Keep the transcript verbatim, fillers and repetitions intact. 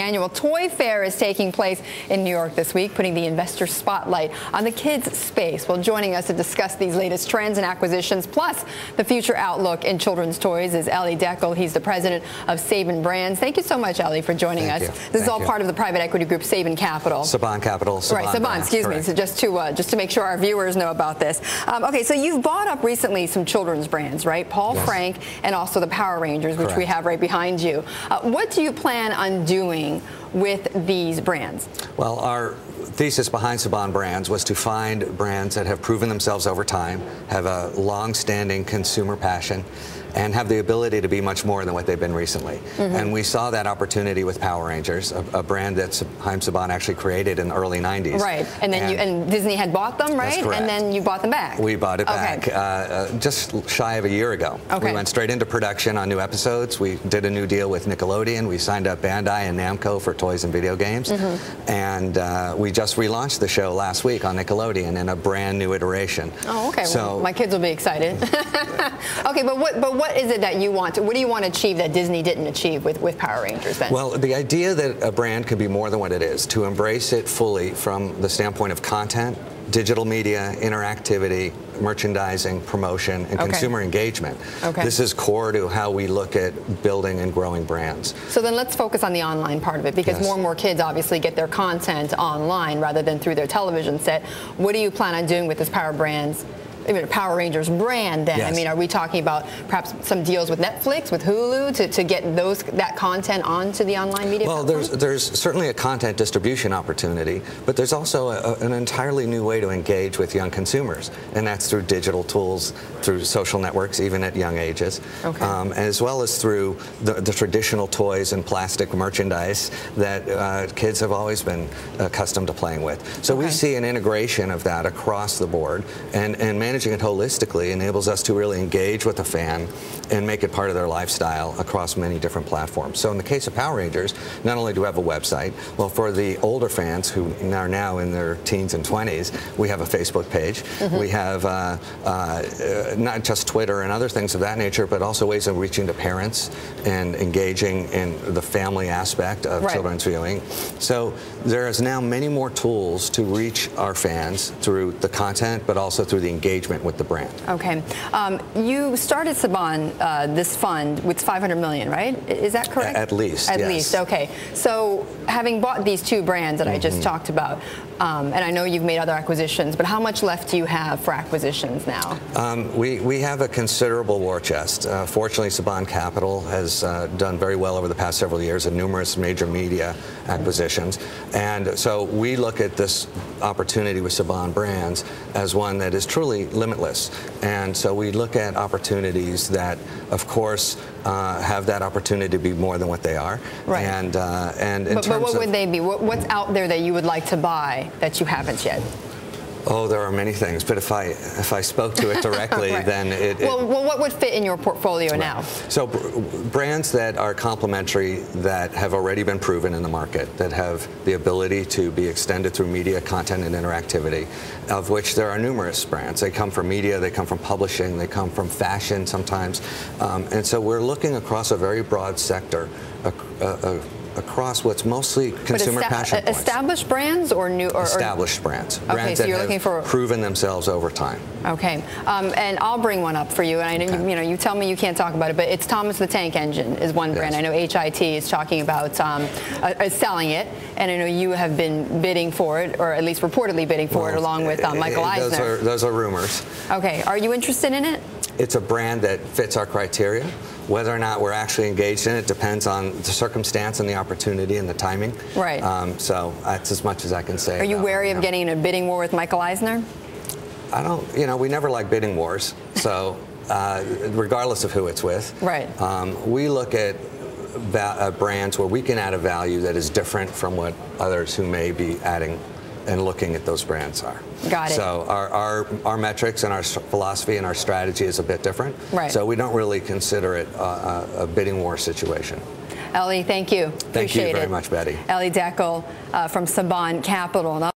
Annual Toy Fair is taking place in New York this week, putting the investor spotlight on the kids' space. Well, joining us to discuss these latest trends and acquisitions, plus the future outlook in children's toys, is Elie Dekel. He's the president of Saban Brands. Thank you so much, Elie, for joining Thank us. You. This Thank is all you. part of the private equity group Saban Capital. Saban Capital. Saban right, Saban. Brands, excuse correct. me. So just to uh, just to make sure our viewers know about this. Um, okay, so you've bought up recently some children's brands, right? Paul yes. Frank and also the Power Rangers, which correct. we have right behind you. Uh, what do you plan on doing with these brands? Well, our thesis behind Saban Brands was to find brands that have proven themselves over time, have a long-standing consumer passion, and have the ability to be much more than what they've been recently. Mm-hmm. And we saw that opportunity with Power Rangers, a, a brand that Haim Saban actually created in the early nineties. Right, and then and, you, and Disney had bought them, right? And then you bought them back. We bought it okay. back uh, just shy of a year ago. Okay. We went straight into production on new episodes. We did a new deal with Nickelodeon. We signed up Bandai and Namco for toys and video games. Mm-hmm. And uh, we just relaunched the show last week on Nickelodeon in a brand new iteration. Oh, okay. So, well, my kids will be excited. Okay, but what? But What is it that you want to, what do you want to achieve that Disney didn't achieve with, with Power Rangers then? Well, the idea that a brand can be more than what it is, to embrace it fully from the standpoint of content, digital media, interactivity, merchandising, promotion, and okay. consumer engagement. Okay. This is core to how we look at building and growing brands. So then let's focus on the online part of it, because yes. more and more kids obviously get their content online rather than through their television set. What do you plan on doing with this Power Brands? I mean, a Power Rangers brand then. Yes. I mean, are we talking about perhaps some deals with Netflix, with Hulu, to, to get those that content onto the online media Well, platform? there's there's certainly a content distribution opportunity, but there's also a, an entirely new way to engage with young consumers, and that's through digital tools, through social networks, even at young ages, okay. um, as well as through the, the traditional toys and plastic merchandise that uh, kids have always been accustomed to playing with. So okay. we see an integration of that across the board, and, and managing it holistically enables us to really engage with the fan and make it part of their lifestyle across many different platforms. So in the case of Power Rangers, not only do we have a website, well, for the older fans who are now in their teens and twenties, we have a Facebook page. Mm-hmm. We have uh, uh, not just Twitter and other things of that nature, but also ways of reaching to parents and engaging in the family aspect of right. children's viewing. So there is now many more tools to reach our fans through the content, but also through the engagement with the brand. Okay. Um, you started Saban, uh, this fund, with five hundred million dollars, right? Is that correct? At least, At yes. least, okay. So having bought these two brands that mm-hmm. I just talked about, um, and I know you've made other acquisitions, but how much left do you have for acquisitions now? Um, we, we have a considerable war chest. Uh, fortunately, Saban Capital has uh, done very well over the past several years in numerous major media acquisitions. And so we look at this opportunity with Saban Brands as one that is truly limitless. And so we look at opportunities that, of course, uh, have that opportunity to be more than what they are. Right. And, uh, and in but, terms but what of, would they be? What, what's out there that you would like to buy that you haven't yet? Oh, there are many things, but if I if I spoke to it directly, right. then it, it well, well, what would fit in your portfolio right. now? So, brands that are complementary, that have already been proven in the market, that have the ability to be extended through media, content, and interactivity, of which there are numerous brands. They come from media, they come from publishing, they come from fashion sometimes, um, and so we're looking across a very broad sector. A, a, a, across what's mostly consumer passion points. Established brands or new? Or, established brands. Okay, brands so that you're have looking for... proven themselves over time. Okay, um, and I'll bring one up for you, and I know, okay. you, you know, you tell me you can't talk about it, but it's Thomas the Tank Engine is one yes. brand. I know H I T is talking about um, uh, selling it, and I know you have been bidding for it, or at least reportedly bidding for well, it, along with um, Michael Eisner. Those are, those are rumors. Okay, are you interested in it? It's a brand that fits our criteria. Whether or not we're actually engaged in it depends on the circumstance and the opportunity and the timing. Right. Um, so that's as much as I can say. Are you wary right of now. getting in a bidding war with Michael Eisner? I don't, you know, we never like bidding wars. So uh, regardless of who it's with. Right. Um, we look at uh, brands where we can add a value that is different from what others who may be adding and looking at those brands are. Got it. So our, our, our metrics and our philosophy and our strategy is a bit different. Right. So we don't really consider it a, a bidding war situation. Elie, thank you. Thank Appreciate you very it. much, Betty. Elie Dekel uh, from Saban Capital.